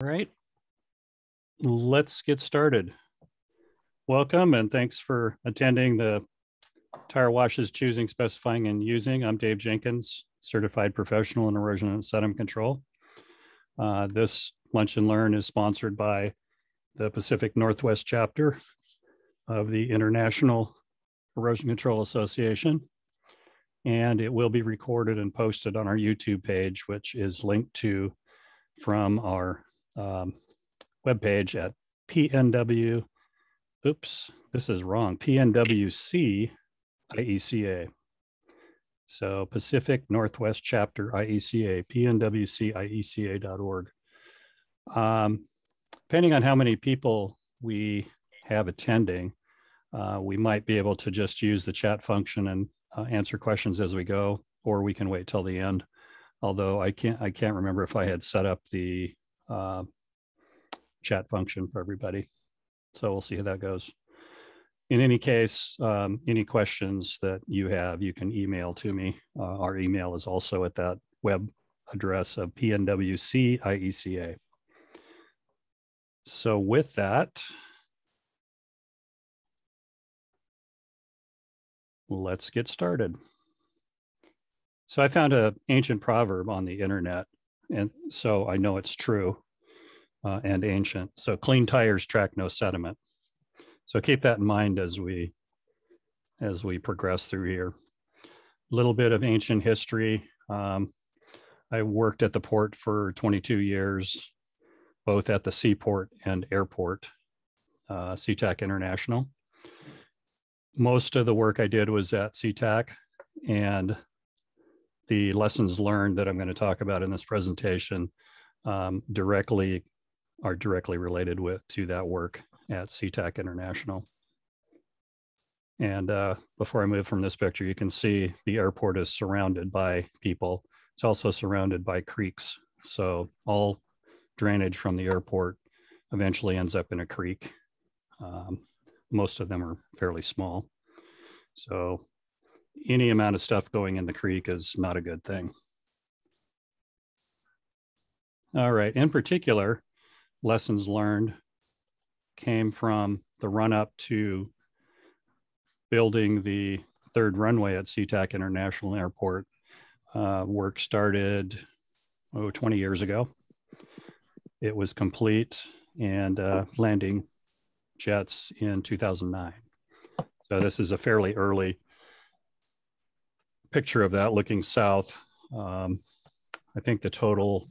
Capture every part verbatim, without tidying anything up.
All right, let's get started. Welcome and thanks for attending the Tire Washes Choosing, Specifying, and Using. I'm Dave Jenkins, Certified Professional in Erosion and Sediment Control. Uh, this Lunch and Learn is sponsored by the Pacific Northwest Chapter of the International Erosion Control Association. And it will be recorded and posted on our YouTube page, which is linked to from our Um, webpage at P N W, oops, this is wrong, P N W C I E C A. So Pacific Northwest Chapter I E C A, P N W C I E C A dot org. Um, depending on how many people we have attending, uh, we might be able to just use the chat function and uh, answer questions as we go, or we can wait till the end. Although I can't, I can't remember if I had set up the Uh, chat function for everybody. So we'll see how that goes. In any case, um, any questions that you have, you can email to me. Uh, our email is also at that web address of P N W C I E C A. So with that, let's get started. So I found an ancient proverb on the internet, and so I know it's true uh, and ancient. So clean tires track no sediment. So keep that in mind as we as we progress through here. A little bit of ancient history. Um, I worked at the port for twenty-two years, both at the seaport and airport, uh, SeaTac International. Most of the work I did was at SeaTac, and the lessons learned that I'm going to talk about in this presentation um, directly are directly related with to that work at SeaTac International. And uh, before I move from this picture, you can see the airport is surrounded by people. It's also surrounded by creeks. So all drainage from the airport eventually ends up in a creek. Um, most of them are fairly small. So any amount of stuff going in the creek is not a good thing. All right, in particular, lessons learned came from the run-up to building the third runway at SeaTac International Airport. Uh, work started, oh, twenty years ago. It was complete and uh, landing jets in two thousand nine. So this is a fairly early picture of that looking south. Um, I think the total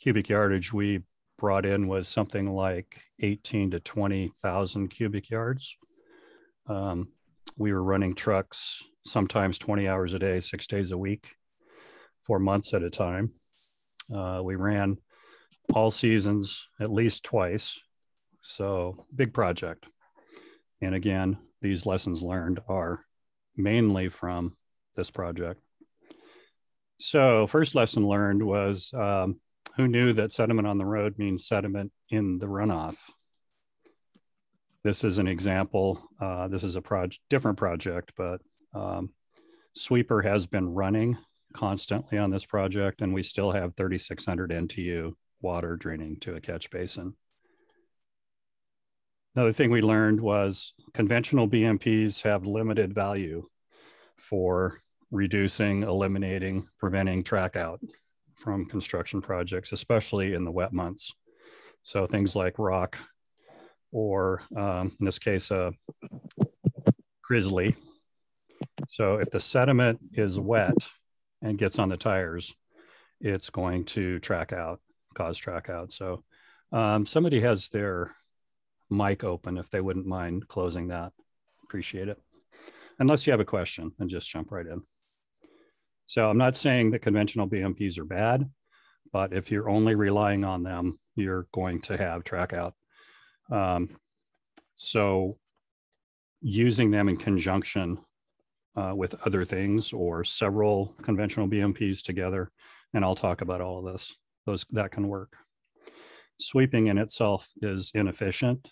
cubic yardage we brought in was something like eighteen to twenty thousand cubic yards. Um, we were running trucks sometimes twenty hours a day, six days a week, for months at a time. Uh, we ran all seasons at least twice. So big project. And again, these lessons learned are mainly from this project. So first lesson learned was um, who knew that sediment on the road means sediment in the runoff? This is an example. Uh, this is a proj- different project, but um, sweeper has been running constantly on this project, and we still have thirty-six hundred N T U water draining to a catch basin. Another thing we learned was conventional B M Ps have limited value for reducing, eliminating, preventing track out from construction projects, especially in the wet months. So things like rock, or um, in this case, a grizzly. So if the sediment is wet and gets on the tires, it's going to track out, cause track out. So um, somebody has their mic open if they wouldn't mind closing that. Appreciate it. Unless you have a question, and just jump right in. So I'm not saying that conventional B M Ps are bad, but if you're only relying on them, you're going to have track out. Um, so using them in conjunction uh, with other things, or several conventional B M Ps together, and I'll talk about all of this, those that can work. Sweeping in itself is inefficient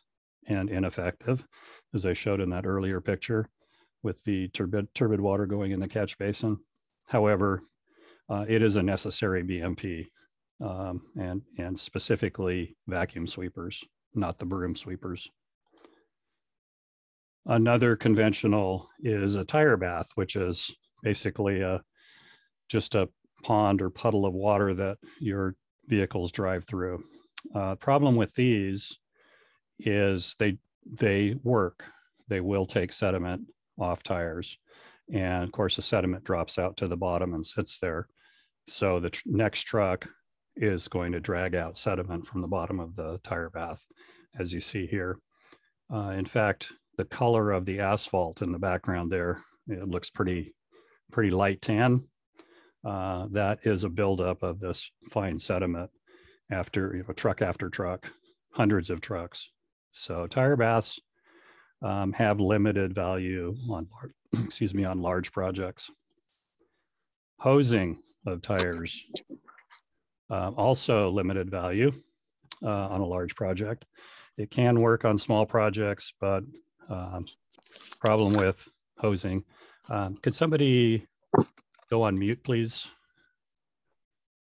and ineffective, as I showed in that earlier picture with the turbid, turbid water going in the catch basin. However, uh, it is a necessary B M P um, and, and specifically vacuum sweepers, not the broom sweepers. Another conventional is a tire bath, which is basically a, just a pond or puddle of water that your vehicles drive through. Uh, problem with these is they, they work. They will take sediment off tires. And of course, the sediment drops out to the bottom and sits there. So the tr- next truck is going to drag out sediment from the bottom of the tire bath, as you see here. Uh, in fact, the color of the asphalt in the background there, it looks pretty, pretty light tan. Uh, that is a buildup of this fine sediment after, you know, truck after truck, hundreds of trucks. So tire baths um, have limited value on, excuse me, on large projects. Hosing of tires, uh, also limited value uh, on a large project. It can work on small projects, but Um, problem with hosing. Um, could somebody go on mute, please?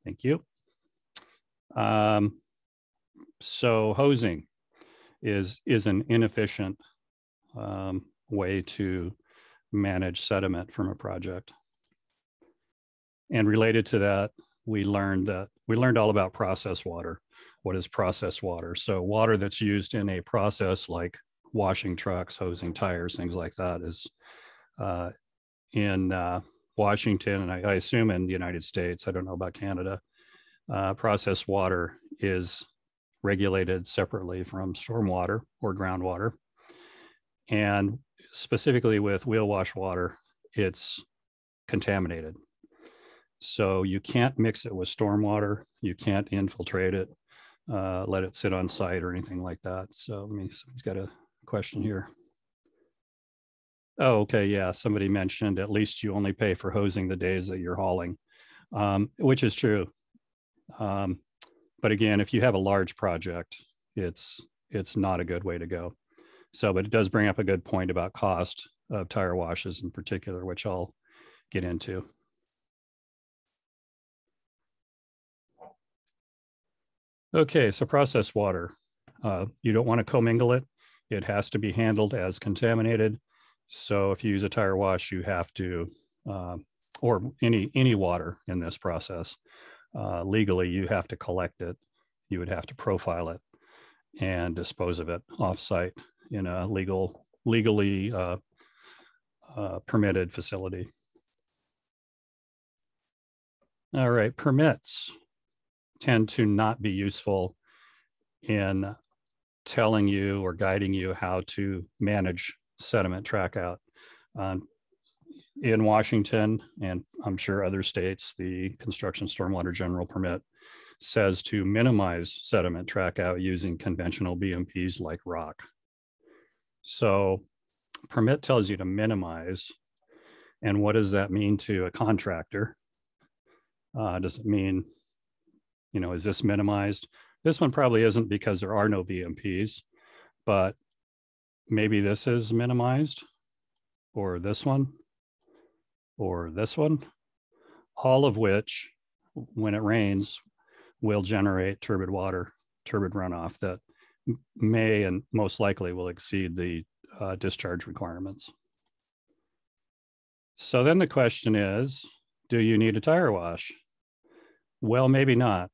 Thank you. Um, so hosing is, is an inefficient um, way to manage sediment from a project. And related to that, we learned that we learned all about process water. What is process water? So water that's used in a process like washing trucks, hosing tires, things like that is uh, in uh, Washington, and I, I assume in the United States, I don't know about Canada, uh, processed water is regulated separately from stormwater or groundwater. And specifically with wheel wash water, it's contaminated. So you can't mix it with stormwater, you can't infiltrate it, uh, let it sit on site or anything like that. So I mean, somebody's got to question here. Oh, okay, yeah, somebody mentioned at least you only pay for hosing the days that you're hauling, um, which is true. Um, but again, if you have a large project, it's it's not a good way to go. So, but it does bring up a good point about cost of tire washes in particular, which I'll get into. Okay, so process water. Uh, you don't want to commingle it. It has to be handled as contaminated. So if you use a tire wash, you have to, uh, or any any water in this process, uh, legally, you have to collect it. You would have to profile it and dispose of it offsite in a legal, legally uh, uh, permitted facility. All right, permits tend to not be useful in telling you or guiding you how to manage sediment track out. Um, in Washington, and I'm sure other states, the Construction Stormwater General Permit says to minimize sediment track out using conventional B M Ps like rock. So permit tells you to minimize. And what does that mean to a contractor? Uh, does it mean, you know, is this minimized? This one probably isn't because there are no B M Ps, but maybe this is minimized, or this one, or this one, all of which, when it rains, will generate turbid water, turbid runoff that may and most likely will exceed the uh, discharge requirements. So then the question is, do you need a tire wash? Well, maybe not.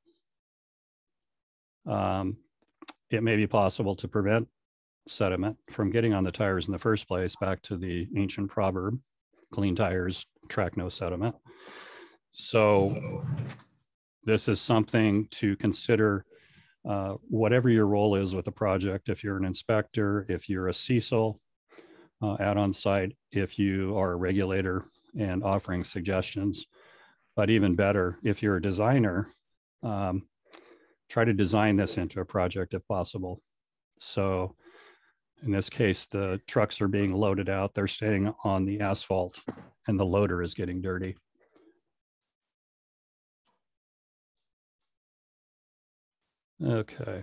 Um, it may be possible to prevent sediment from getting on the tires in the first place, back to the ancient proverb, clean tires track no sediment. So this is something to consider, uh, whatever your role is with the project. If you're an inspector, if you're a C E S C L uh, out on site, if you are a regulator and offering suggestions, but even better, if you're a designer, um, try to design this into a project if possible. So in this case, the trucks are being loaded out, they're staying on the asphalt, and the loader is getting dirty. Okay.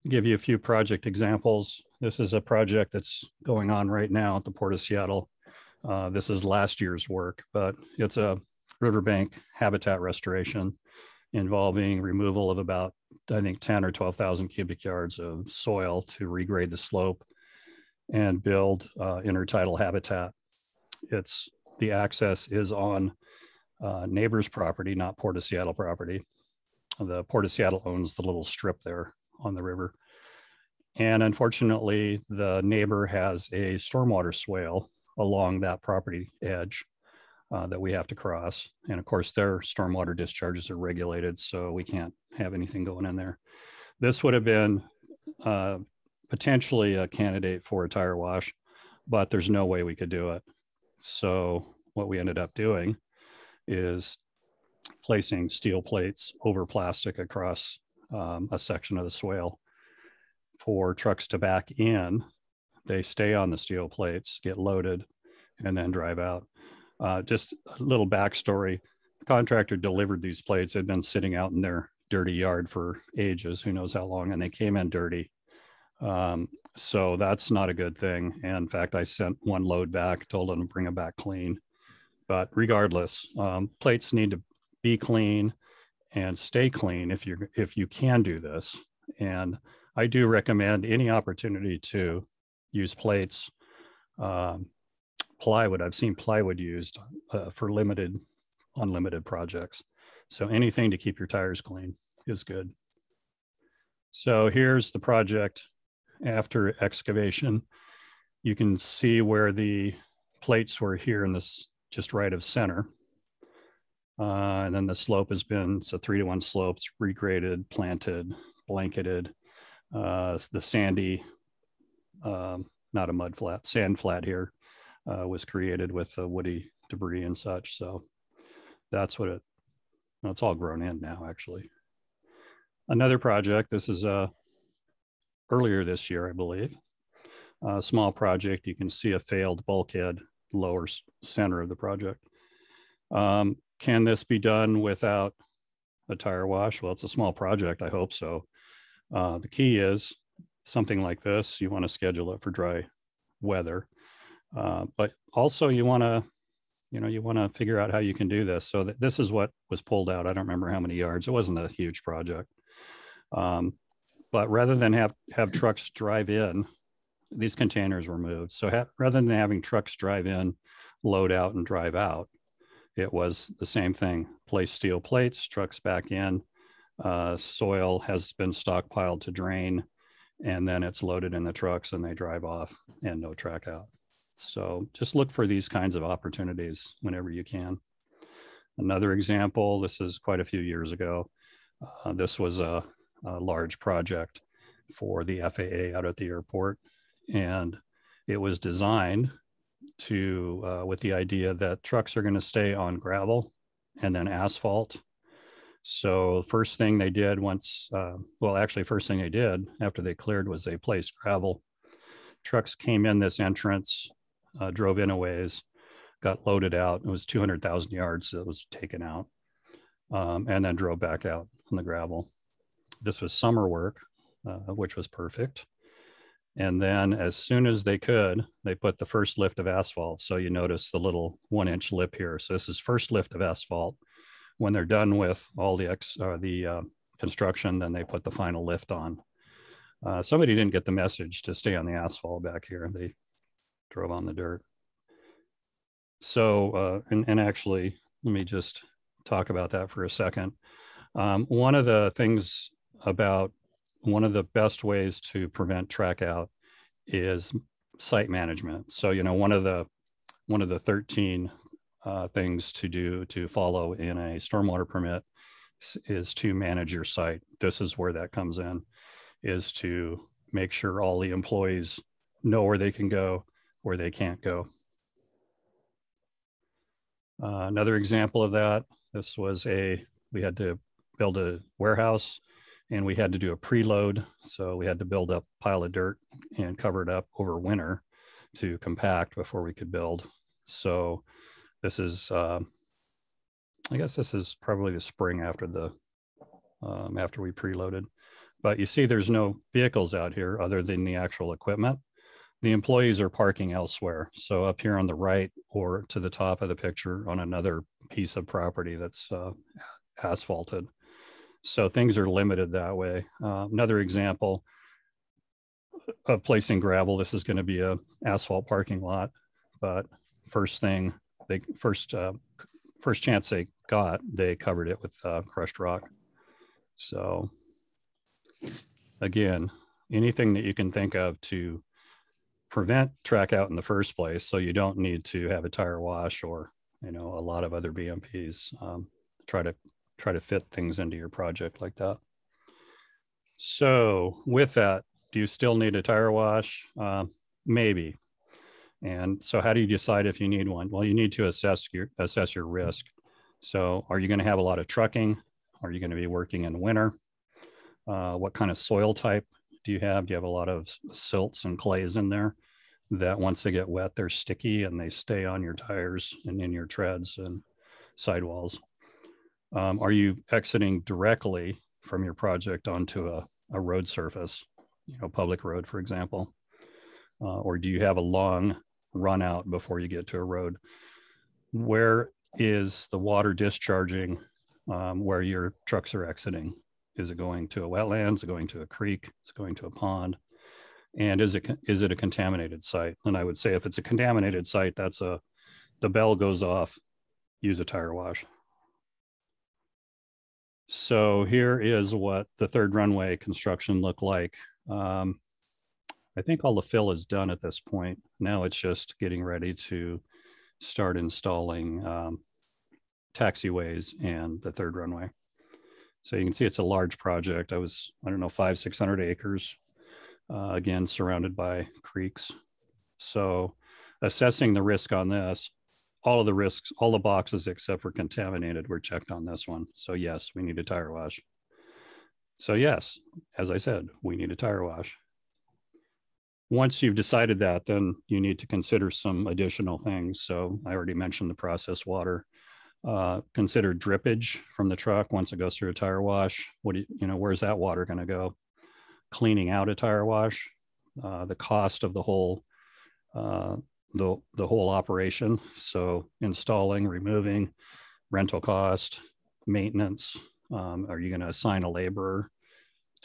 I'll give you a few project examples. This is a project that's going on right now at the Port of Seattle. Uh, this is last year's work, but it's a riverbank habitat restoration involving removal of about, I think, ten or twelve thousand cubic yards of soil to regrade the slope and build uh, intertidal habitat. It's, the access is on uh, neighbor's property, not Port of Seattle property. The Port of Seattle owns the little strip there on the river. And unfortunately, the neighbor has a stormwater swale along that property edge uh, that we have to cross. And of course, their stormwater discharges are regulated, so we can't have anything going in there. This would have been uh, potentially a candidate for a tire wash, but there's no way we could do it. So what we ended up doing is placing steel plates over plastic across um, a section of the swale for trucks to back in. They stay on the steel plates, get loaded, and then drive out. Uh, just a little backstory. The contractor delivered these plates. They'd been sitting out in their dirty yard for ages, who knows how long, and they came in dirty. Um, so that's not a good thing. And in fact, I sent one load back, told them to bring them back clean. But regardless, um, plates need to be clean and stay clean if you're, if you can do this. And I do recommend any opportunity to use plates, um, plywood. I've seen plywood used uh, for limited, unlimited projects. So anything to keep your tires clean is good. So here's the project after excavation. You can see where the plates were here in this just right of center. Uh, and then the slope has been, it's a three to one slope, it's regraded, planted, blanketed. Uh, the sandy, um, not a mud flat, sand flat here uh, was created with uh, woody debris and such. So that's what it, well, it's all grown in now, actually. Another project, this is uh, earlier this year, I believe. A small project, you can see a failed bulkhead, lower center of the project. Um, can this be done without a tire wash? Well, it's a small project, I hope so. Uh, the key is something like this, you want to schedule it for dry weather, uh, but also you want to, you know, you want to figure out how you can do this. So that this is what was pulled out. I don't remember how many yards. It wasn't a huge project, um, but rather than have, have trucks drive in, these containers were moved. So ha- rather than having trucks drive in, load out and drive out, it was the same thing. Place steel plates, trucks back in. Uh, soil has been stockpiled to drain, and then it's loaded in the trucks and they drive off and no track out. So just look for these kinds of opportunities whenever you can. Another example, this is quite a few years ago. Uh, this was a, a large project for the F A A out at the airport, and it was designed to uh, with the idea that trucks are going to stay on gravel and then asphalt. So first thing they did once, uh, well, actually first thing they did after they cleared was they placed gravel. Trucks came in this entrance, uh, drove in a ways, got loaded out. It was two hundred thousand yards that was taken out, um, and then drove back out on the gravel. This was summer work, uh, which was perfect. And then as soon as they could, they put the first lift of asphalt. So you notice the little one inch lip here. So this is first lift of asphalt. When they're done with all the ex, uh, the uh, construction, then they put the final lift on. Uh, somebody didn't get the message to stay on the asphalt back here. They drove on the dirt. So, uh, and, and actually, let me just talk about that for a second. Um, one of the things about, one of the best ways to prevent track out is site management. So, you know, one of the, one of the thirteen Uh, things to do to follow in a stormwater permit is to manage your site. This is where that comes in, is to make sure all the employees know where they can go, where they can't go. Uh, another example of that, this was a, we had to build a warehouse and we had to do a preload. So we had to build up a pile of dirt and cover it up over winter to compact before we could build. So this is, uh, I guess this is probably the spring after the, um, after we preloaded. But you see there's no vehicles out here other than the actual equipment. The employees are parking elsewhere. So up here on the right or to the top of the picture on another piece of property that's uh, asphalted. So things are limited that way. Uh, another example of placing gravel, this is gonna be an asphalt parking lot, but first thing, they first, uh, first chance they got, they covered it with uh, crushed rock. So again, anything that you can think of to prevent track out in the first place, so you don't need to have a tire wash or, you know, a lot of other B M Ps. Um, try to try to fit things into your project like that. So with that, do you still need a tire wash? Uh, maybe. And so how do you decide if you need one? Well, you need to assess your assess your risk. So are you going to have a lot of trucking? Are you going to be working in winter? Uh, what kind of soil type do you have? Do you have a lot of silts and clays in there that once they get wet, they're sticky and they stay on your tires and in your treads and sidewalls? Um, are you exiting directly from your project onto a, a road surface, you know, public road, for example? Uh, or do you have a long run out before you get to a road? Where is the water discharging um, where your trucks are exiting? Is it going to a wetland? Is it going to a creek? Is it going to a pond? And is it is it a contaminated site? And I would say if it's a contaminated site, that's a, the bell goes off, use a tire wash. So here is what the third runway construction looked like. Um, I think all the fill is done at this point. Now it's just getting ready to start installing um, taxiways and the third runway. So you can see it's a large project. I was, I don't know, five, six hundred acres, uh, again, surrounded by creeks. So assessing the risk on this, all of the risks, all the boxes except for contaminated were checked on this one. So yes, we need a tire wash. So yes, as I said, we need a tire wash. Once you've decided that, then you need to consider some additional things. So I already mentioned the processed water. Uh, consider drippage from the truck once it goes through a tire wash. What do you, you know, where's that water going to go? Cleaning out a tire wash, uh, the cost of the whole uh, the the whole operation. So installing, removing, rental cost, maintenance. Um, are you going to assign a laborer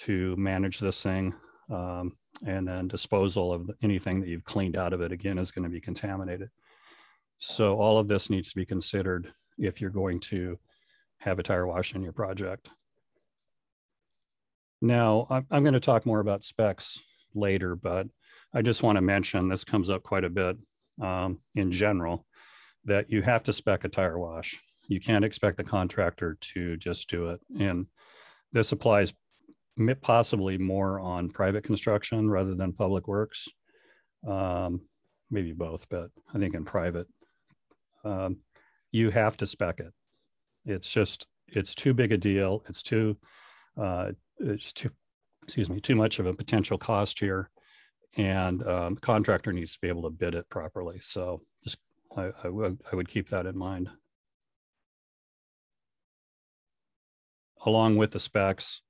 to manage this thing? Um, and then disposal of anything that you've cleaned out of it, again, is going to be contaminated. So all of this needs to be considered if you're going to have a tire wash in your project. Now, I'm, I'm going to talk more about specs later, but I just want to mention, this comes up quite a bit um, in general, that you have to spec a tire wash. You can't expect the contractor to just do it. And this applies possibly more on private construction rather than public works, um, maybe both, but I think in private, um, you have to spec it. It's just, it's too big a deal. It's too, uh, it's too, excuse me, too much of a potential cost here, and um, the contractor needs to be able to bid it properly. So just, I, I, would, I would keep that in mind. Along with the specs,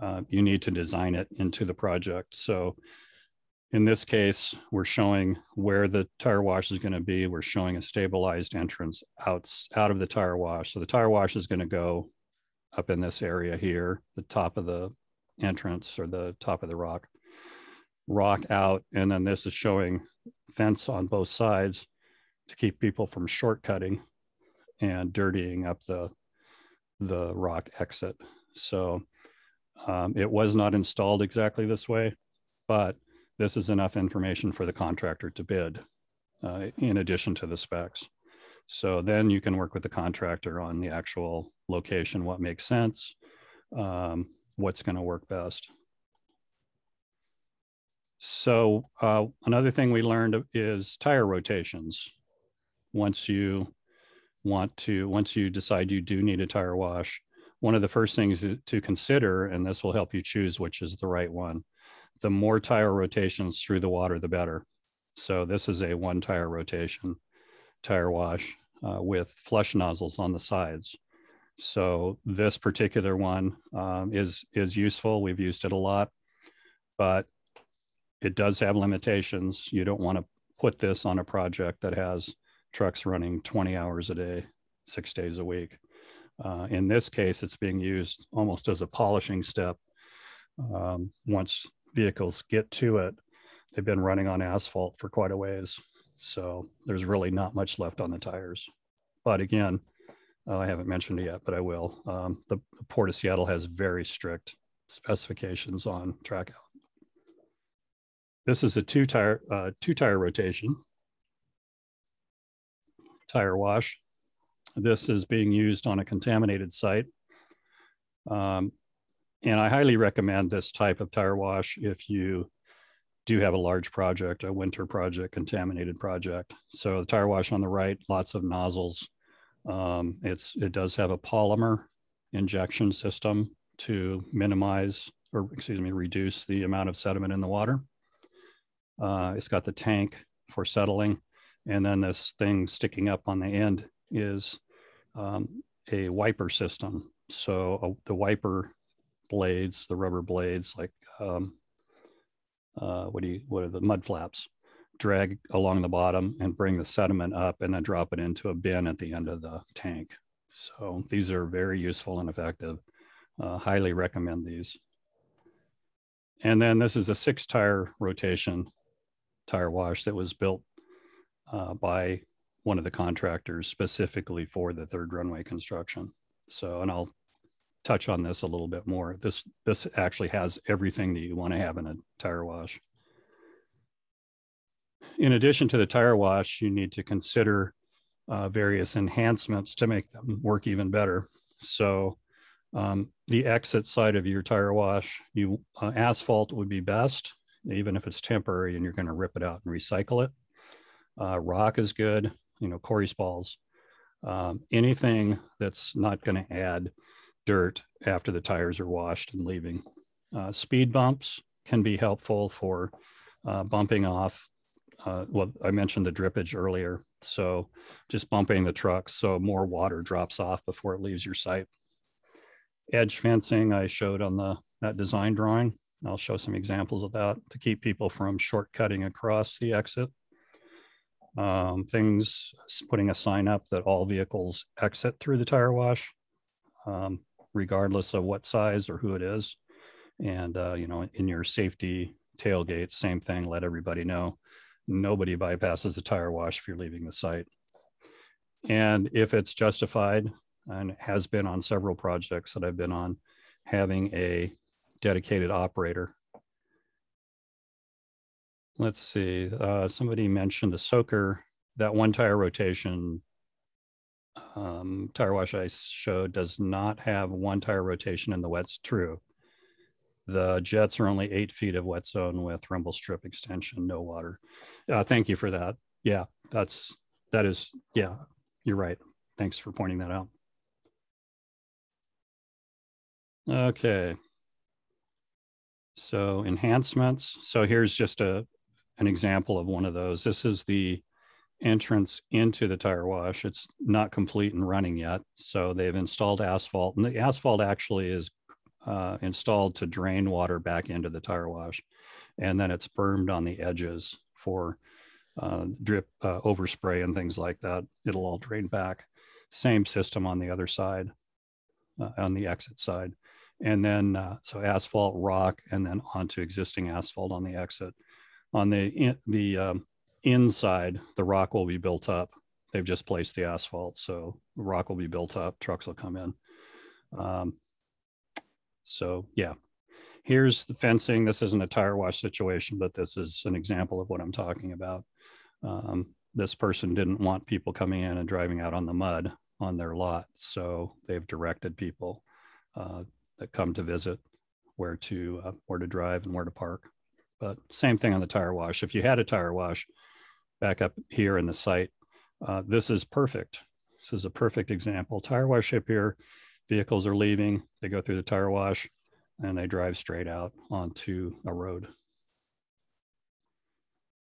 Uh, you need to design it into the project. So in this case, we're showing where the tire wash is going to be. We're showing a stabilized entrance out, out of the tire wash. So the tire wash is going to go up in this area here, the top of the entrance or the top of the rock, rock out. And then this is showing fence on both sides to keep people from shortcutting and dirtying up the, the rock exit. So Um, it was not installed exactly this way, but this is enough information for the contractor to bid uh, in addition to the specs. So then you can work with the contractor on the actual location, what makes sense, um, what's going to work best. So uh, another thing we learned is tire rotations. Once you want to, once you decide you do need a tire wash, one of the first things to consider, and this will help you choose which is the right one, the more tire rotations through the water, the better. So this is a one tire rotation tire wash uh, with flush nozzles on the sides. So this particular one um, is, is useful. We've used it a lot, but it does have limitations. You don't want to put this on a project that has trucks running twenty hours a day, six days a week. Uh, in this case, it's being used almost as a polishing step. Um, once vehicles get to it, they've been running on asphalt for quite a ways. So there's really not much left on the tires. But again, uh, I haven't mentioned it yet, but I will. Um, the, the Port of Seattle has very strict specifications on track out. This is a two-tire uh, two-tire rotation, tire wash. This is being used on a contaminated site. Um, and I highly recommend this type of tire wash if you do have a large project, a winter project, contaminated project. So the tire wash on the right, lots of nozzles. Um, it's, it does have a polymer injection system to minimize, or excuse me, reduce the amount of sediment in the water. Uh, it's got the tank for settling. And then this thing sticking up on the end is um, a wiper system. So uh, the wiper blades, the rubber blades, like um, uh, what do you, what are the mud flaps, drag along the bottom and bring the sediment up and then drop it into a bin at the end of the tank. So these are very useful and effective. Uh, highly recommend these. And then this is a six tire rotation tire wash that was built uh, by one of the contractors specifically for the third runway construction. So, and I'll touch on this a little bit more. This, this actually has everything that you want to have in a tire wash. In addition to the tire wash, you need to consider uh, various enhancements to make them work even better. So um, the exit side of your tire wash, you uh, asphalt would be best, even if it's temporary and you're going to rip it out and recycle it. Uh, rock is good, you know, quarry spalls, um, anything that's not going to add dirt after the tires are washed and leaving. Uh, speed bumps can be helpful for uh, bumping off. Uh, well, I mentioned the drippage earlier, so just bumping the truck so more water drops off before it leaves your site. Edge fencing I showed on the that design drawing. I'll show some examples of that to keep people from shortcutting across the exit. Um, things, putting a sign up that all vehicles exit through the tire wash, um, regardless of what size or who it is. And, uh, you know, in your safety tailgate, same thing, let everybody know. Nobody bypasses the tire wash if you're leaving the site. And if it's justified, and it has been on several projects that I've been on, having a dedicated operator. Let's see, uh, somebody mentioned a soaker. That one tire rotation um, tire wash I showed does not have one tire rotation in the wet's true. The jets are only eight feet of wet zone with rumble strip extension, no water. Uh, thank you for that. Yeah, that's, that is, yeah, you're right. Thanks for pointing that out. Okay. So enhancements. So here's just a, an example of one of those. This is the entrance into the tire wash. It's not complete and running yet. So they've installed asphalt, and the asphalt actually is uh, installed to drain water back into the tire wash. And then it's bermed on the edges for uh, drip uh, overspray and things like that. It'll all drain back. Same system on the other side, uh, on the exit side. And then, uh, so asphalt, rock, and then onto existing asphalt on the exit. On the in, the um, inside, the rock will be built up. They've just placed the asphalt, so the rock will be built up, trucks will come in. Um, so yeah, here's the fencing. This isn't a tire wash situation, but this is an example of what I'm talking about. Um, this person didn't want people coming in and driving out on the mud on their lot, so they've directed people uh, that come to visit where to, uh, where to drive and where to park. But same thing on the tire wash. If you had a tire wash back up here in the site, uh, this is perfect. This is a perfect example. Tire wash up here, vehicles are leaving, they go through the tire wash and they drive straight out onto a road.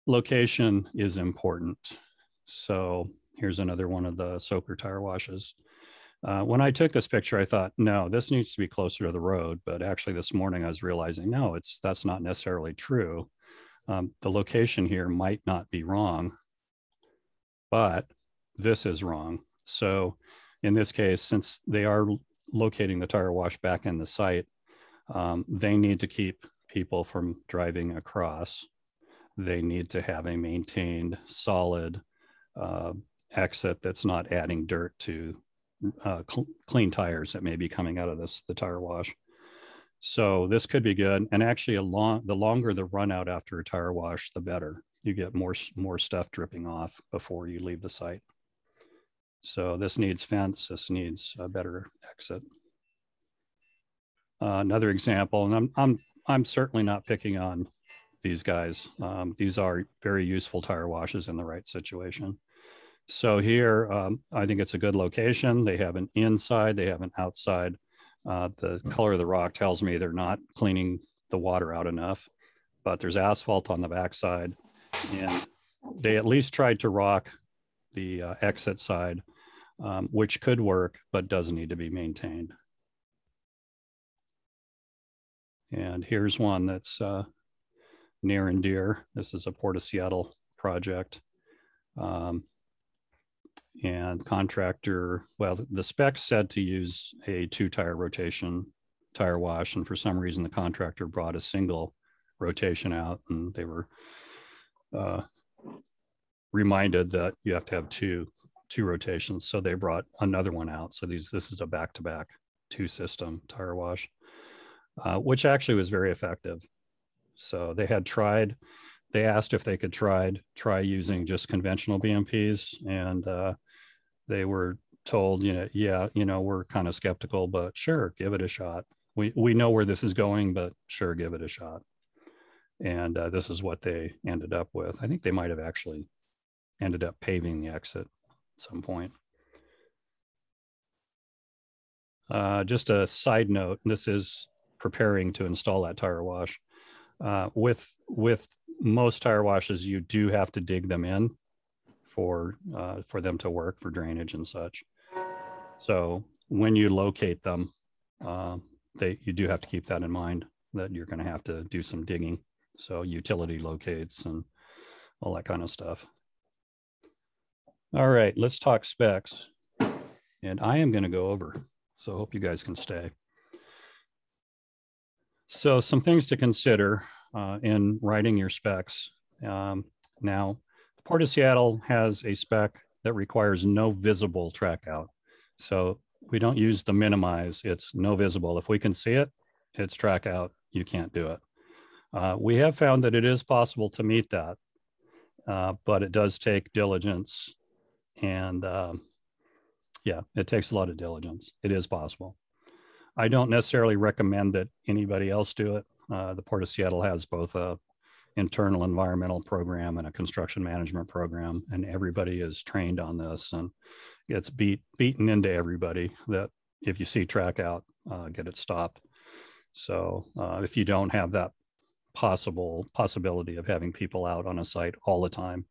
Location is important. So here's another one of the soaker tire washes. Uh, when I took this picture, I thought, no, this needs to be closer to the road. But actually this morning I was realizing, no, it's that's not necessarily true. Um, the location here might not be wrong, but this is wrong. So in this case, since they are locating the tire wash back in the site, um, they need to keep people from driving across. They need to have a maintained solid uh, exit that's not adding dirt to uh, cl clean tires that may be coming out of this, the tire wash. So this could be good. And actually a long, the longer the run out after a tire wash, the better. You get more, more stuff dripping off before you leave the site. So this needs fence, this needs a better exit. Uh, another example, and I'm, I'm, I'm certainly not picking on these guys. Um, these are very useful tire washes in the right situation. So here, um, I think it's a good location. They have an inside, they have an outside. Uh, the color of the rock tells me they're not cleaning the water out enough, but there's asphalt on the backside, and they at least tried to rock the uh, exit side, um, which could work, but does need to be maintained. And here's one that's uh, near and dear. This is a Port of Seattle project. Um, And contractor, well, the specs said to use a two tire rotation tire wash. And for some reason, the contractor brought a single rotation out, and they were uh, reminded that you have to have two, two rotations. So they brought another one out. So these, this is a back-to-back two system tire wash, uh, which actually was very effective. So they had tried, they asked if they could try, try using just conventional B M Ps, and uh, they were told, you know, yeah, you know, we're kind of skeptical, but sure, give it a shot. We, we know where this is going, but sure, give it a shot. And uh, this is what they ended up with. I think they might have actually ended up paving the exit at some point. Uh, just a side note, this is preparing to install that tire wash. Uh, with, with most tire washes, you do have to dig them in for, uh, for them to work, for drainage and such. So when you locate them, uh, they, you do have to keep that in mind, that you're going to have to do some digging. So utility locates and all that kind of stuff. All right, let's talk specs. And I am going to go over, so I hope you guys can stay. So some things to consider uh, in writing your specs. Um, now, the Port of Seattle has a spec that requires no visible track out. So we don't use the minimize, it's no visible. If we can see it, it's track out, you can't do it. Uh, we have found that it is possible to meet that, uh, but it does take diligence. And um, yeah, it takes a lot of diligence. It is possible. I don't necessarily recommend that anybody else do it. Uh, the Port of Seattle has both a internal environmental program and a construction management program, and everybody is trained on this and gets beat, beaten into everybody that if you see track out, uh, get it stopped. So uh, if you don't have that possible possibility of having people out on a site all the time,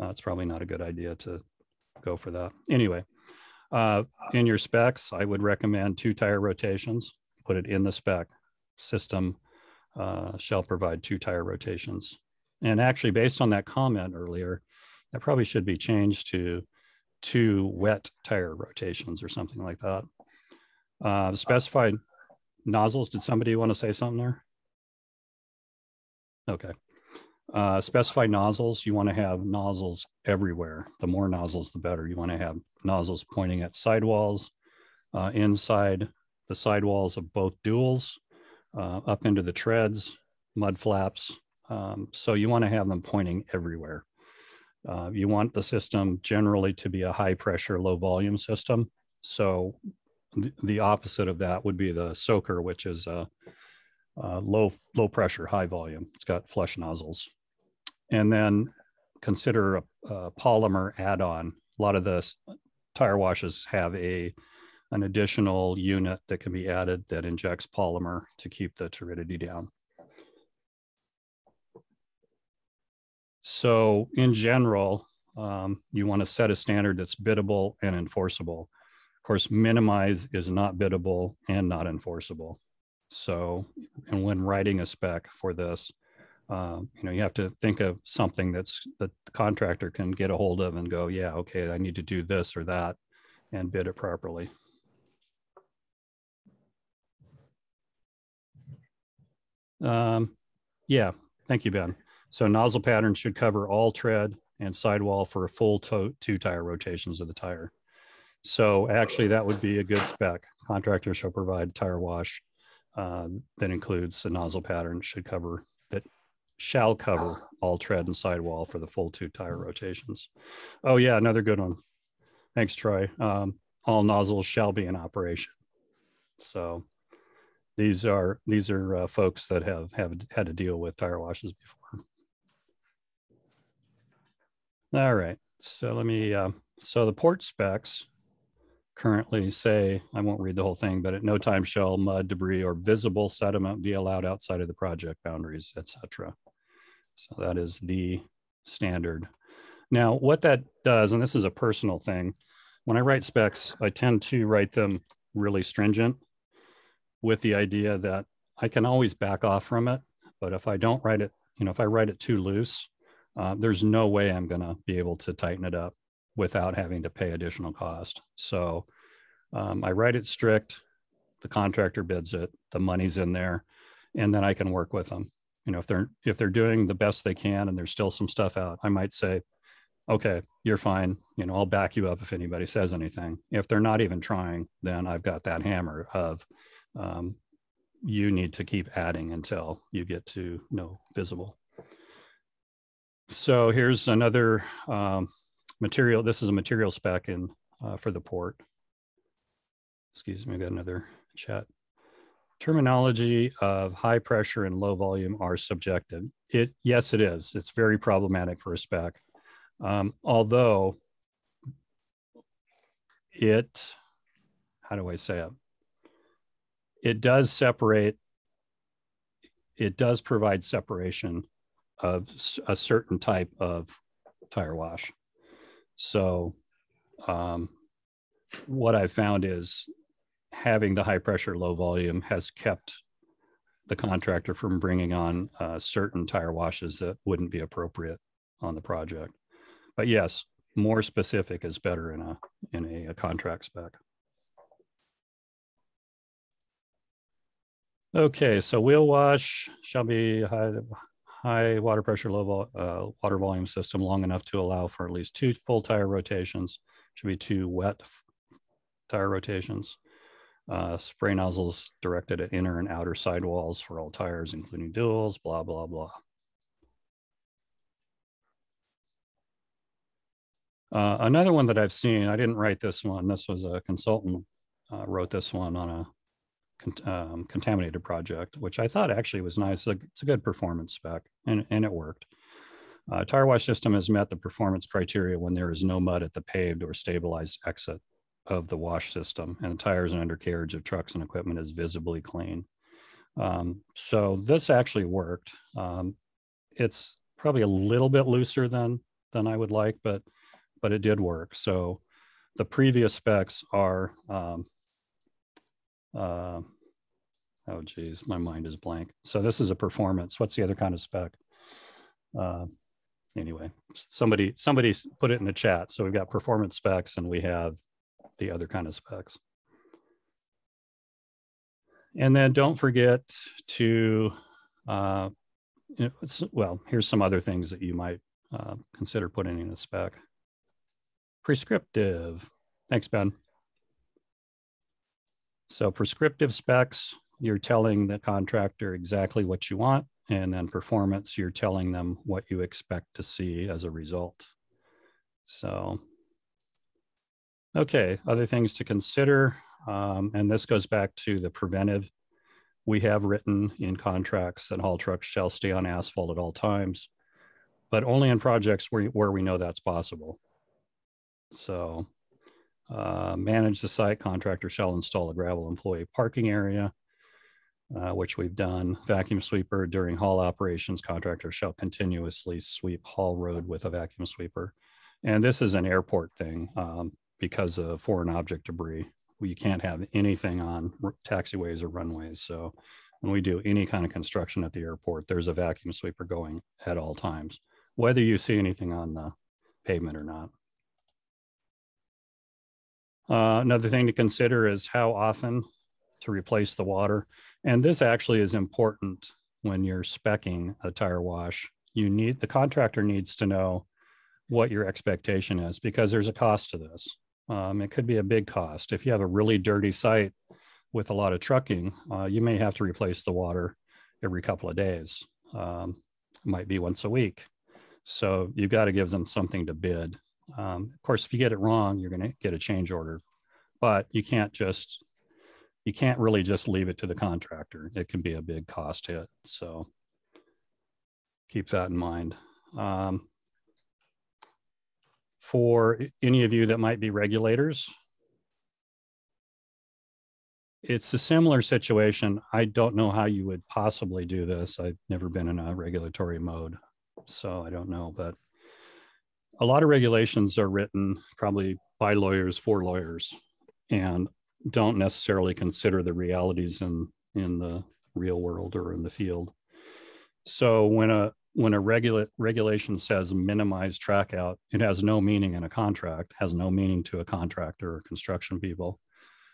uh, it's probably not a good idea to go for that. Anyway. Uh, in your specs, I would recommend two tire rotations. Put it in the spec. System uh, shall provide two tire rotations. And actually, based on that comment earlier, that probably should be changed to two wet tire rotations or something like that. Uh, specified nozzles. Did somebody want to say something there? Okay. Uh, specify nozzles. You want to have nozzles everywhere. The more nozzles, the better. You want to have nozzles pointing at sidewalls, uh, inside the sidewalls of both duals, uh, up into the treads, mud flaps. Um, so you want to have them pointing everywhere. Uh, you want the system generally to be a high pressure, low volume system. So th the opposite of that would be the soaker, which is a Uh, low, low pressure, high volume. It's got flush nozzles. And then consider a, a polymer add-on. A lot of the tire washes have a, an additional unit that can be added that injects polymer to keep the turbidity down. So in general, um, you want to set a standard that's biddable and enforceable. Of course, minimize is not biddable and not enforceable. So, and when writing a spec for this, uh, you know, you have to think of something that's that the contractor can get a hold of and go, yeah, okay, I need to do this or that and bid it properly. Um, yeah, thank you, Ben. So nozzle pattern should cover all tread and sidewall for a full two tire rotations of the tire. So actually that would be a good spec. Contractor shall provide tire wash uh, that includes the nozzle pattern should cover that shall cover all tread and sidewall for the full two tire rotations. Oh yeah, another good one. Thanks, Troy. Um, all nozzles shall be in operation. So these are these are uh, folks that have, have had to deal with tire washes before. All right, so let me, uh, so the port specs currently say, I won't read the whole thing, but at no time shall mud, debris, or visible sediment be allowed outside of the project boundaries, et cetera. So that is the standard. Now, what that does, and this is a personal thing, when I write specs, I tend to write them really stringent with the idea that I can always back off from it, but if I don't write it, you know, if I write it too loose, Uh, there's no way I'm going to be able to tighten it up without having to pay additional cost. So um, I write it strict, the contractor bids it, the money's in there, and then I can work with them. You know, if they're, if they're doing the best they can and there's still some stuff out, I might say, okay, you're fine. You know, I'll back you up if anybody says anything. If they're not even trying, then I've got that hammer of um, you need to keep adding until you get to no visible. So here's another um, material. This is a material spec in uh, for the port. Excuse me, I got another chat. Terminology of high pressure and low volume are subjective. It, yes, it is. It's very problematic for a spec. Um, although it, how do I say it? It does separate, it does provide separation of a certain type of tire wash. So um, what I've found is having the high pressure, low volume has kept the contractor from bringing on uh, certain tire washes that wouldn't be appropriate on the project. But yes, more specific is better in a, in a, a contract spec. Okay, so wheel wash shall be high, high water pressure, low vol uh, water volume system long enough to allow for at least two full tire rotations, should be two wet tire rotations. Uh, spray nozzles directed at inner and outer sidewalls for all tires, including duals, blah, blah, blah. Uh, another one that I've seen, I didn't write this one. This was a consultant uh, wrote this one on a Um, contaminated project, which I thought actually was nice. It's a good performance spec, and, and it worked. Uh, tire wash system has met the performance criteria when there is no mud at the paved or stabilized exit of the wash system, and the tires and undercarriage of trucks and equipment is visibly clean. Um, so this actually worked. Um, it's probably a little bit looser than than I would like, but but it did work. So the previous specs are. Um, Uh, oh, geez, my mind is blank. So this is a performance. What's the other kind of spec? Uh, anyway, somebody somebody put it in the chat. So we've got performance specs and we have the other kind of specs. And then don't forget to, uh, well, here's some other things that you might uh, consider putting in a spec. Prescriptive. Thanks, Ben. So prescriptive specs, you're telling the contractor exactly what you want, and then performance, you're telling them what you expect to see as a result. So, okay, other things to consider, um, and this goes back to the preventive. We have written in contracts that haul trucks shall stay on asphalt at all times, but only in projects where, where we know that's possible. So. Uh, manage the site, contractor shall install a gravel employee parking area, uh, which we've done. Vacuum sweeper during haul operations, contractor shall continuously sweep haul road with a vacuum sweeper. And this is an airport thing um, because of foreign object debris. You can't have anything on taxiways or runways. So When we do any kind of construction at the airport, there's a vacuum sweeper going at all times, whether you see anything on the pavement or not. Uh, another thing to consider is how often to replace the water. And this actually is important when you're speccing a tire wash. You need, the contractor needs to know what your expectation is, because there's a cost to this. Um, it could be a big cost. If you have a really dirty site with a lot of trucking, uh, you may have to replace the water every couple of days. Um, might be once a week. So you've got to give them something to bid. Um, of course, if you get it wrong, you're going to get a change order, but you can't just, you can't really just leave it to the contractor. It can be a big cost hit. So keep that in mind. Um, for any of you that might be regulators, it's a similar situation. I don't know how you would possibly do this. I've never been in a regulatory mode, so I don't know, but a lot of regulations are written probably by lawyers for lawyers and don't necessarily consider the realities in, in the real world or in the field. So when a, when a regula- regulation says minimize track out, it has no meaning in a contract, has no meaning to a contractor or construction people.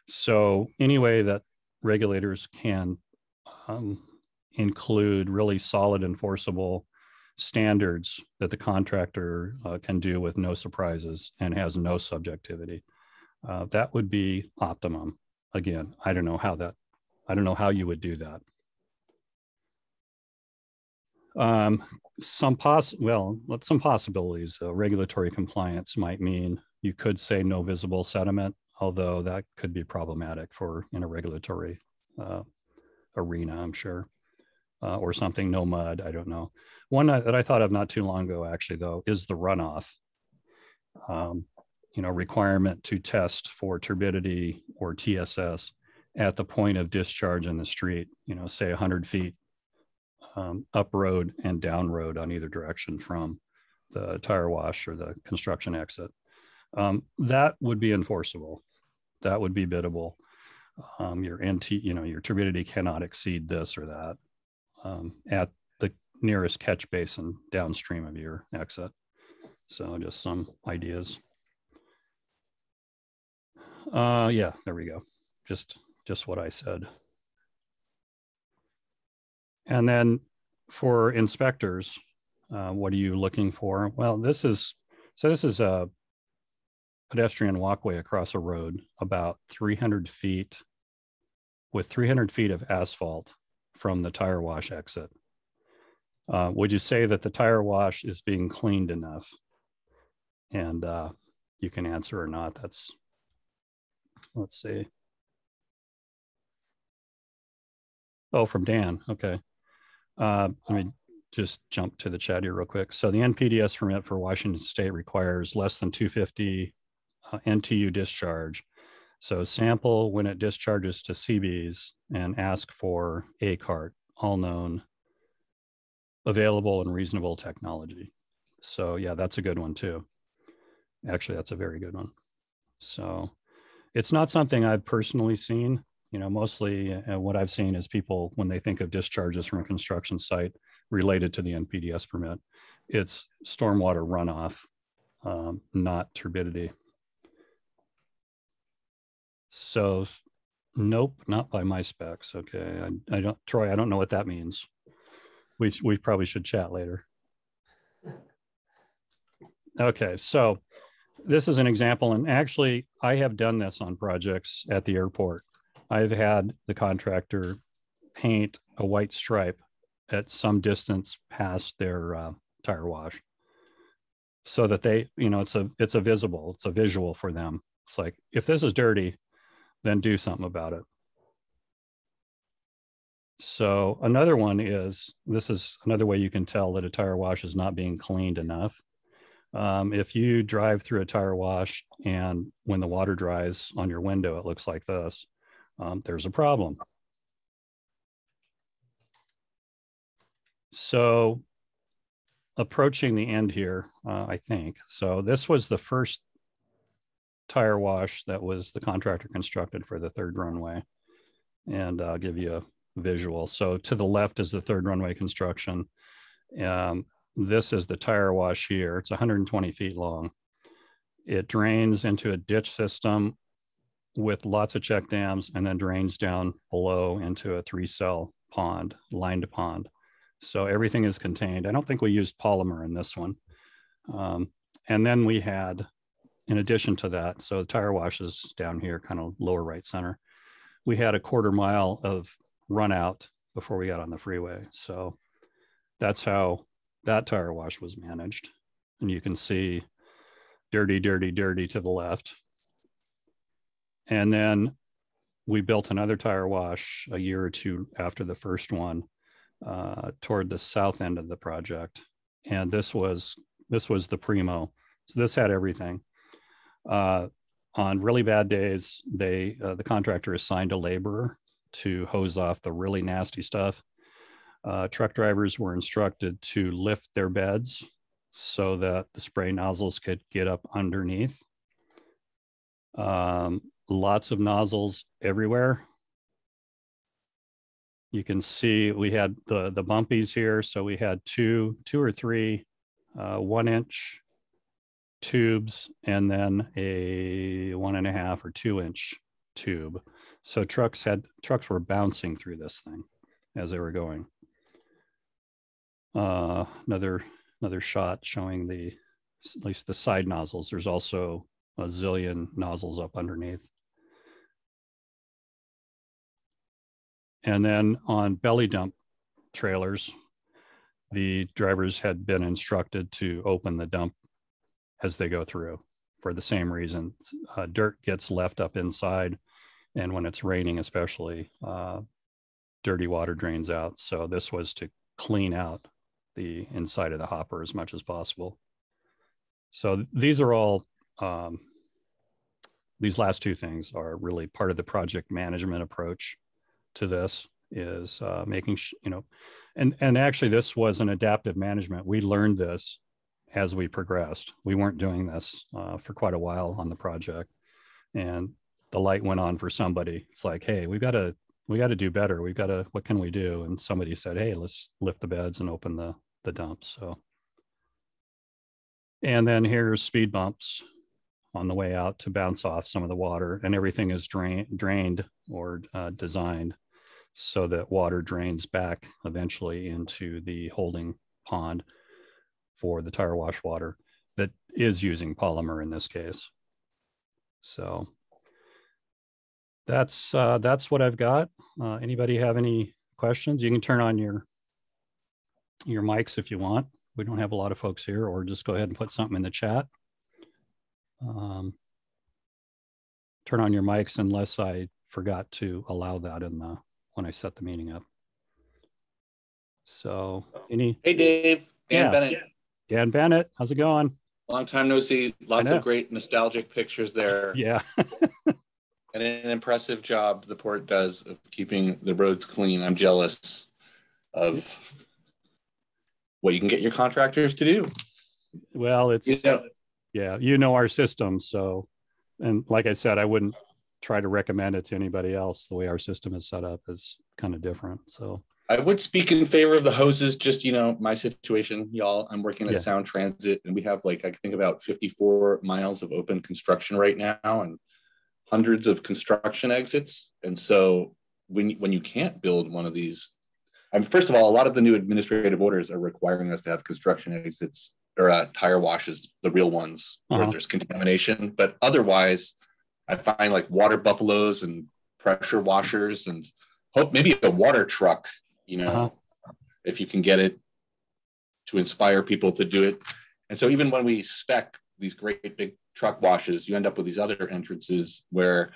So any way that regulators can um, include really solid enforceable standards that the contractor uh, can do with no surprises and has no subjectivity. Uh, that would be optimum. Again, I don't know how that, I don't know how you would do that. Um, some poss, well, some possibilities. Uh, regulatory compliance might mean you could say no visible sediment, although that could be problematic for in a regulatory uh, arena, I'm sure. Uh, or something, no mud, I don't know. One that I thought of not too long ago, actually, though, is the runoff. Um, you know, requirement to test for turbidity or T S S at the point of discharge in the street, you know, say one hundred feet um, up road and down road on either direction from the tire wash or the construction exit. Um, that would be enforceable. That would be biddable. Um, your N T, you know, your turbidity cannot exceed this or that. Um, at the nearest catch basin downstream of your exit. So just some ideas. Uh, yeah, there we go. Just, just what I said. And then for inspectors, uh, what are you looking for? Well, this is, so this is a pedestrian walkway across a road about three hundred feet with three hundred feet of asphalt from the tire wash exit. Uh, would you say that the tire wash is being cleaned enough? And uh, you can answer or not. That's, let's see. Oh, from Dan, okay. Uh, let me just jump to the chat here real quick. So the N P D E S permit for Washington State requires less than two hundred fifty uh, N T U discharge. So sample when it discharges to C Bs and ask for a CART, all known, available and reasonable technology. So yeah, that's a good one too. Actually, that's a very good one. So it's not something I've personally seen, you know, mostly uh, what I've seen is people, when they think of discharges from a construction site related to the N P D E S permit, it's stormwater runoff, um, not turbidity. So, nope, not by my specs. Okay, I, I don't, Troy, I don't know what that means. We we probably should chat later. Okay, so this is an example, and actually, I have done this on projects at the airport. I've had the contractor paint a white stripe at some distance past their uh, tire wash, so that they, you know, it's a it's a visible, it's a visual for them. It's like, if this is dirty, then do something about it. So another one is, this is another way you can tell that a tire wash is not being cleaned enough. Um, if you drive through a tire wash and when the water dries on your window, it looks like this, um, there's a problem. So approaching the end here, uh, I think. So this was the first tire wash that was the contractor constructed for the third runway. And I'll give you visual. So to the left is the third runway construction. Um, this is the tire wash here. It's one hundred twenty feet long. It drains into a ditch system with lots of check dams and then drains down below into a three cell pond, lined pond. So everything is contained. I don't think we used polymer in this one. Um, and then we had, in addition to that, so the tire wash is down here, kind of lower right center. We had a quarter mile of run out before we got on the freeway. So that's how that tire wash was managed. And you can see dirty, dirty, dirty to the left. And then we built another tire wash a year or two after the first one uh, toward the south end of the project. And this was, this was the primo. So this had everything. Uh, on really bad days, they uh, the contractor assigned a laborer to hose off the really nasty stuff. Uh, truck drivers were instructed to lift their beds so that the spray nozzles could get up underneath. Um, lots of nozzles everywhere. You can see we had the, the bumpies here. So we had two, two or three uh, one inch tubes and then a one and a half or two inch tube. So trucks had, trucks were bouncing through this thing as they were going. Uh, another, another shot showing the, at least the side nozzles. There's also a zillion nozzles up underneath. And then on belly dump trailers, the drivers had been instructed to open the dump as they go through for the same reason. Uh, dirt gets left up inside, and when it's raining especially, uh, dirty water drains out. So this was to clean out the inside of the hopper as much as possible. So th these are all, um, these last two things are really part of the project management approach to this, is uh, making, sh you know, and, and actually this was an adaptive management. We learned this as we progressed. We weren't doing this uh, for quite a while on the project, and the light went on for somebody. It's like, hey, we've got to, we got to do better. We've got to, what can we do? And somebody said, hey, let's lift the beds and open the, the dump. So, and then here's speed bumps on the way out to bounce off some of the water, and everything is drain, drained or uh, designed so that water drains back eventually into the holding pond for the tire wash water that is using polymer in this case. So that's, uh, that's what I've got. Uh, anybody have any questions? You can turn on your, your mics if you want. We don't have a lot of folks here, or just go ahead and put something in the chat. Um, turn on your mics unless I forgot to allow that in the, when I set the meeting up. So any? Hey, Dave. Dan yeah. Bennett. Dan Bennett, how's it going? Long time no see. Lots of great nostalgic pictures there. Yeah. And an impressive job the port does of keeping the roads clean. I'm jealous of what you can get your contractors to do. Well, it's, you know, yeah, you know our system. So, and like I said, I wouldn't try to recommend it to anybody else. The way our system is set up is kind of different. So I would speak in favor of the hoses, just, you know, my situation, y'all. I'm working at yeah. Sound Transit, and we have, like, I think about fifty-four miles of open construction right now and hundreds of construction exits. And so when, when you can't build one of these, I mean, first of all, a lot of the new administrative orders are requiring us to have construction exits or uh, tire washes, the real ones, uh-huh. where there's contamination. But otherwise, I find, like, water buffaloes and pressure washers and hope maybe a water truck, you know, uh-huh. if you can get it to inspire people to do it. And so even when we spec these great big truck washes, you end up with these other entrances where,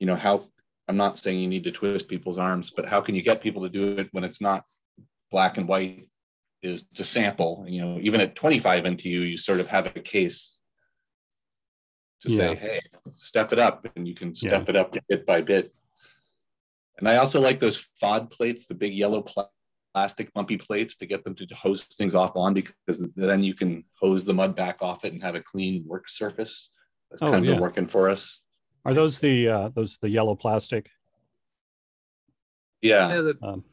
you know, how, I'm not saying you need to twist people's arms, but how can you get people to do it when it's not black and white is to sample, you know, even at twenty-five N T U, you sort of have a case to yeah. say, hey, step it up, and you can step yeah. it up bit by bit. And I also like those F O D plates, the big yellow pl plastic bumpy plates, to get them to hose things off on, because then you can hose the mud back off it and have a clean work surface. That's oh, kind of yeah. working for us. Are those the uh, those the yellow plastic? Yeah. yeah the, um,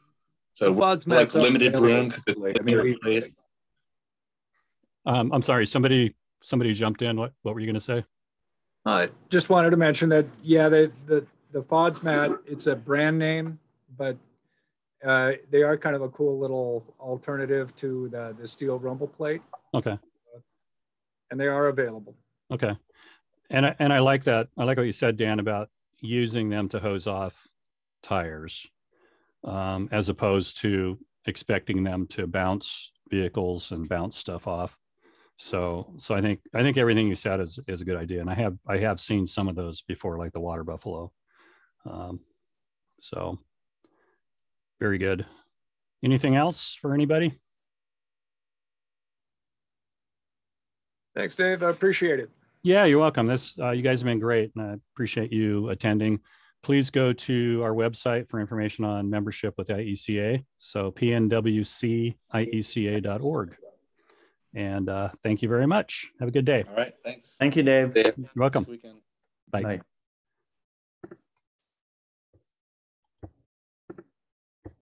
so F O D's like limited room because it's I mean, we, place. Um, I'm sorry, somebody somebody jumped in. What what were you going to say? I uh, just wanted to mention that yeah, the the the F O D's, Matt, it's a brand name, but uh, they are kind of a cool little alternative to the the steel rumble plate. Okay. Uh, and they are available. Okay. And I, and I like that. I like what you said, Dan, about using them to hose off tires, um, as opposed to expecting them to bounce vehicles and bounce stuff off. So, so I think I think everything you said is is a good idea, and I have I have seen some of those before, like the Water Buffalo. Um, so, very good. Anything else for anybody? Thanks, Dave. I appreciate it. Yeah, you're welcome. This uh, you guys have been great, and I appreciate you attending. Please go to our website for information on membership with I E C A. So P N W C I E C A dot org. And uh, thank you very much. Have a good day. All right. Thanks. Thank you, Dave. Dave. You're welcome. Bye. Bye.